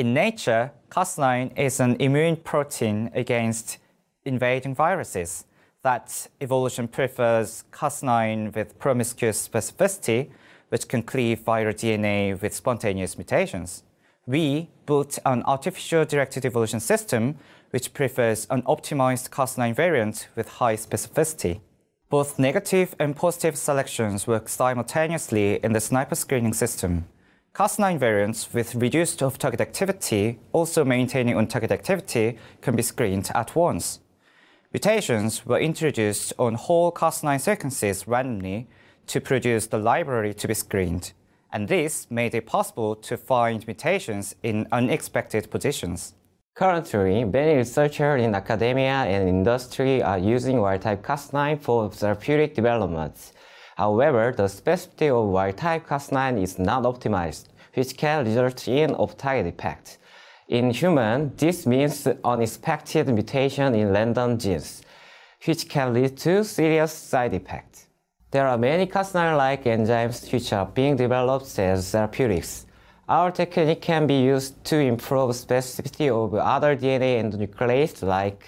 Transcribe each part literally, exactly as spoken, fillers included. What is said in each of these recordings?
In nature, Cas nine is an immune protein against invading viruses. That evolution prefers Cas nine with promiscuous specificity, which can cleave viral D N A with spontaneous mutations. We built an artificial directed evolution system, which prefers an optimized Cas nine variant with high specificity. Both negative and positive selections work simultaneously in the sniper screening system. Cas nine variants with reduced off-target activity, also maintaining on-target activity, can be screened at once. Mutations were introduced on whole Cas nine sequences randomly to produce the library to be screened, and this made it possible to find mutations in unexpected positions. Currently, many researchers in academia and industry are using wild-type Cas nine for therapeutic developments. However, the specificity of wild-type Cas nine is not optimized, which can result in off-target effects. In humans, this means unexpected mutation in random genes, which can lead to serious side effects. There are many Cas nine-like enzymes which are being developed as therapeutics. Our technique can be used to improve specificity of other D N A endonucleases like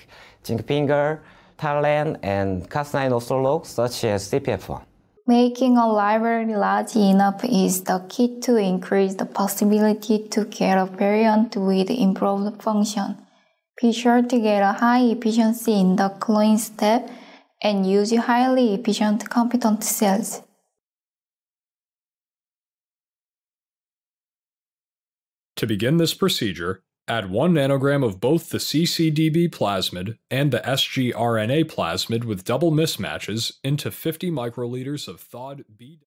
zinc finger, TALEN, and Cas nine autologs such as C P F one. Making a library large enough is the key to increase the possibility to get a variant with improved function. Be sure to get a high efficiency in the cloning step and use highly efficient competent cells. To begin this procedure, add one nanogram of both the C C D B plasmid and the s g R N A plasmid with double mismatches into fifty microliters of thawed B.